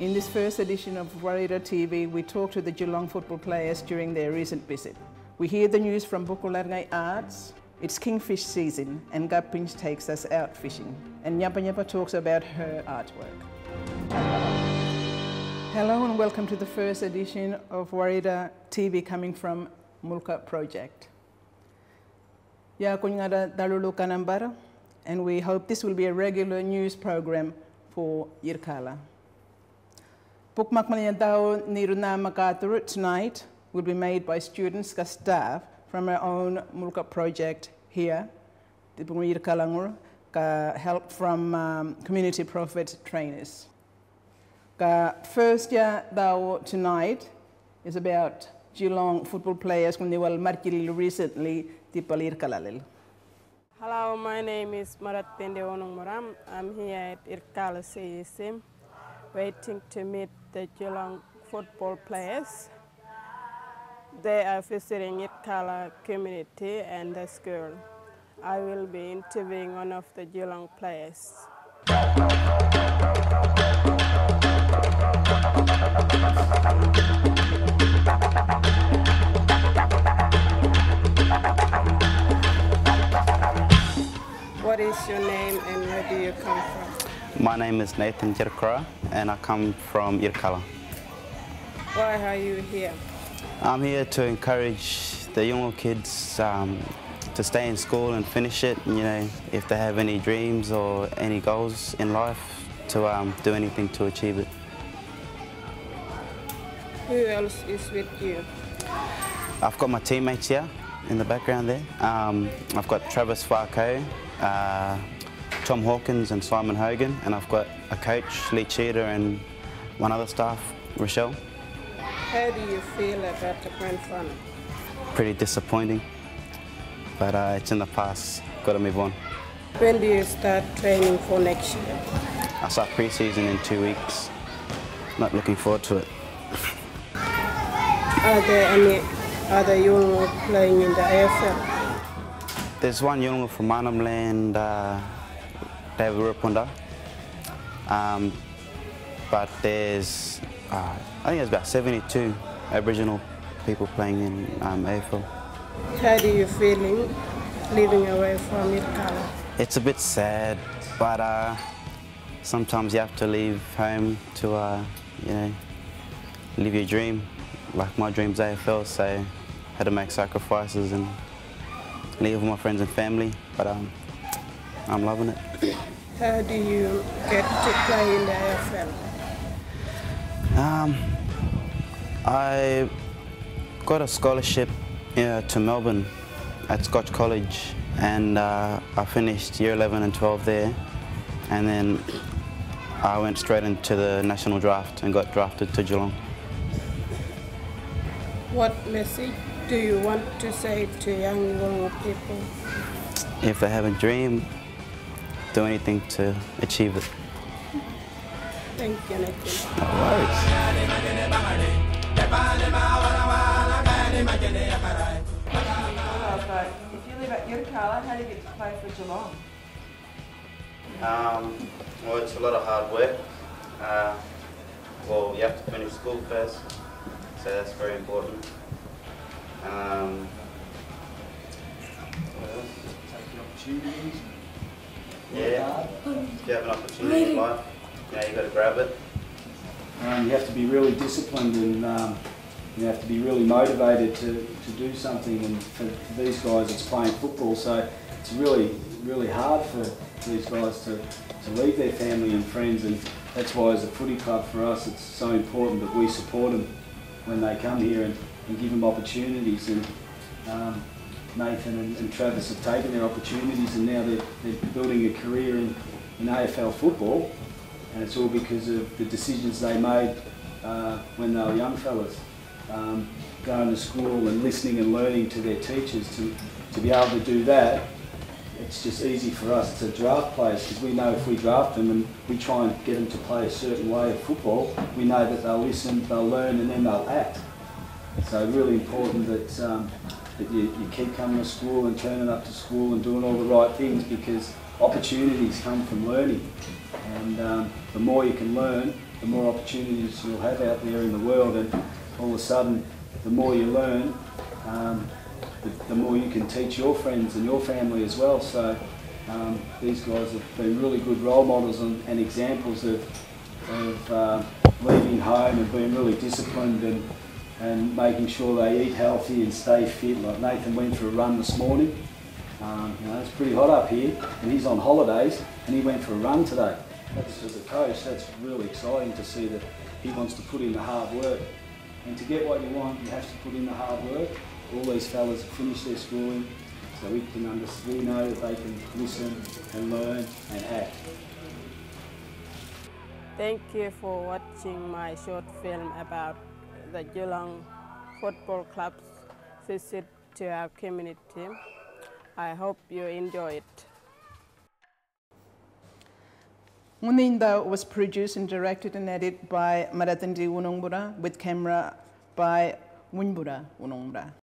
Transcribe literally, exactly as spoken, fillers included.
In this first edition of Warirra T V, we talk to the Geelong football players during their recent visit. We hear the news from Buku-Larrnggay Arts. It's kingfish season and Gapinch takes us out fishing. And Nyapa Nyapa talks about her artwork. Hello and welcome to the first edition of Warirra T V coming from Mulka Project. And we hope this will be a regular news program for Yirrkala. Tonight will be made by students and staff from our own Mulka project here, help from um, community prophet trainers. The first year tonight is about Geelong football players who were recently in. Hello, my name is Marrathindi Unongbura. I'm here at Yirrkala C E C, waiting to meet the Geelong football players. They are visiting Yirrkala community and the school. I will be interviewing one of the Geelong players. What is your name and where do you come from? My name is Nathan Djerrkura and I come from Yirrkala. Why are you here? I'm here to encourage the younger kids um, to stay in school and finish it. You know, if they have any dreams or any goals in life, to um, do anything to achieve it. Who else is with you? I've got my teammates here in the background there. Um, I've got Travis Farcoe, uh, Tom Hawkins and Simon Hogan, and I've got a coach, Lee Cheater, and one other staff, Rochelle. How do you feel about the grand final? Pretty disappointing, but uh, it's in the past. Got to move on. When do you start training for next year? I start pre-season in two weeks. Not looking forward to it. Are there any other Yungu playing in the A F L? There's one Yungu from Manum Land, uh, David Rupunda, um, but there's. Uh, I think there's about seventy-two Aboriginal people playing in um, A F L. How do you feeling living away from Yirrkala? It's a bit sad, but uh, sometimes you have to leave home to, uh, you know, live your dream. Like my dream's A F L, so I had to make sacrifices and leave with my friends and family. But um, I'm loving it. How do you get to play in the A F L? Um, I got a scholarship uh, to Melbourne at Scotch College, and uh, I finished year eleven and twelve there, and then I went straight into the national draft and got drafted to Geelong. What message do you want to say to young Yungu people? If they have a dream, do anything to achieve it. Thank you, Nathan. No worries. If you live at Yirrkala, how do you get to play for Geelong? Um, well, it's a lot of hard work. Uh, well, you have to finish school first, so that's very important. Um, Taking opportunities. Yeah, if you have an opportunity in life. Now you've got to grab it. Um, you have to be really disciplined and um, you have to be really motivated to, to do something, and for, for these guys it's playing football, so it's really, really hard for these guys to, to leave their family and friends, and that's why as a footy club for us it's so important that we support them when they come here and, and give them opportunities, and um, Nathan and, and Travis have taken their opportunities and now they're, they're building a career in, in A F L football. And it's all because of the decisions they made uh, when they were young fellas. Um, going to school and listening and learning to their teachers. To, to be able to do that, it's just easy for us to draft players because we know if we draft them and we try and get them to play a certain way of football, we know that they'll listen, they'll learn, and then they'll act. So really important that, um, that you, you keep coming to school and turning up to school and doing all the right things, because opportunities come from learning. And um, the more you can learn, the more opportunities you'll have out there in the world, and all of a sudden, the more you learn, um, the, the more you can teach your friends and your family as well. So um, these guys have been really good role models and, and examples of, of uh, leaving home and being really disciplined and, and making sure they eat healthy and stay fit. Like Nathan went for a run this morning. Um, you know, it's pretty hot up here, and he's on holidays, and he went for a run today. That's, as a coach, that's really exciting to see that he wants to put in the hard work. And to get what you want, you have to put in the hard work. All these fellas have finished their schooling, so we can understand, we know that they can listen and learn and act. Thank you for watching my short film about the Geelong Football Club's visit to our community. I hope you enjoy it. Muninda was produced and directed and edited by Marrathindi Unongbura with camera by Munbura Unongbura.